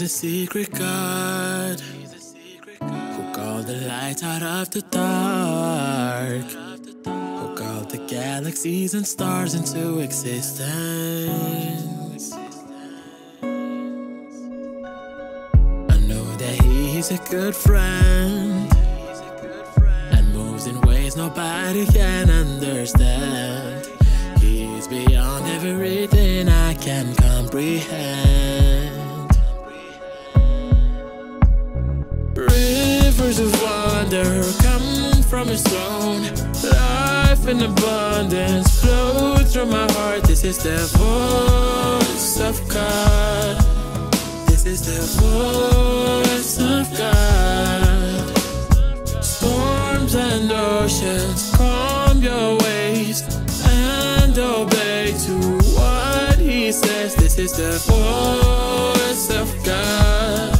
He's a secret God who called the light out of the dark, who called the galaxies and stars into existence. I know that he's a good friend and moves in ways nobody can understand. He's beyond everything I can comprehend. Rivers of wonder come from his throne. Life in abundance flow through my heart. This is the voice of God. This is the voice of God. Storms and oceans calm your waves and obey to what he says. This is the voice of God.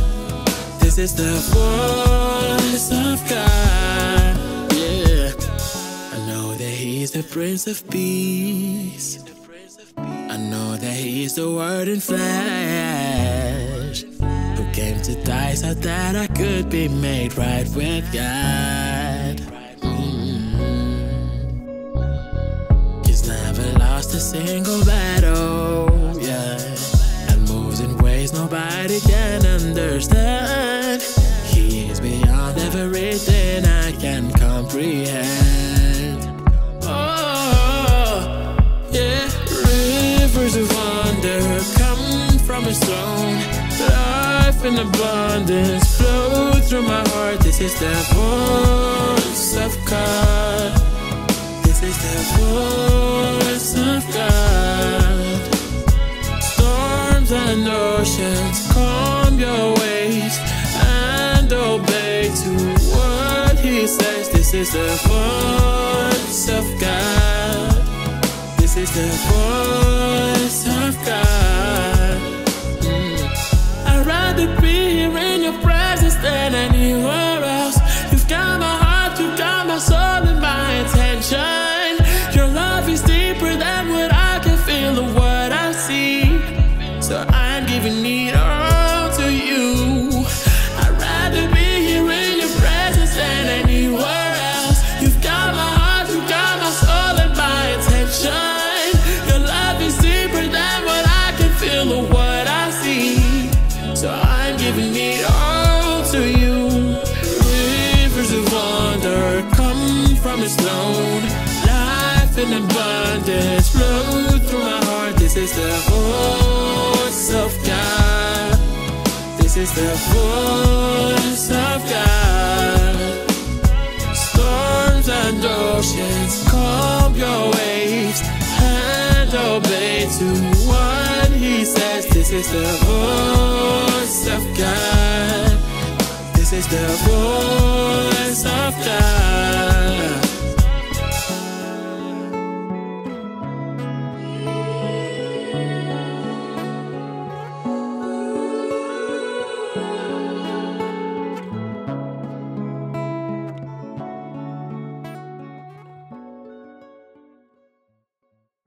This is the voice of God, yeah. I know that he's the Prince of Peace. I know that he's the Word in flesh, who came to die so that I could be made right with God. He's never lost a single battle, yeah, and moves in ways nobody can understand. Everything I can comprehend. Oh, yeah. Rivers of wonder come from his throne. Life in abundance flow through my heart. This is the voice of God. This is the voice of God. Storms and oceans calm your waves and obey to what he says. This is the voice of God. This is the voice of God. I'd rather be here in your presence than anywhere else. You've got my heart, you've got my soul and my attention. Your love is deeper than what I can feel or what I see. So I'm giving it all to you. I'd rather be alone. Life in abundance flow through my heart. This is the voice of God. This is the voice of God. Storms and oceans calm your waves and obey to what he says. This is the voice of God. This is the voice.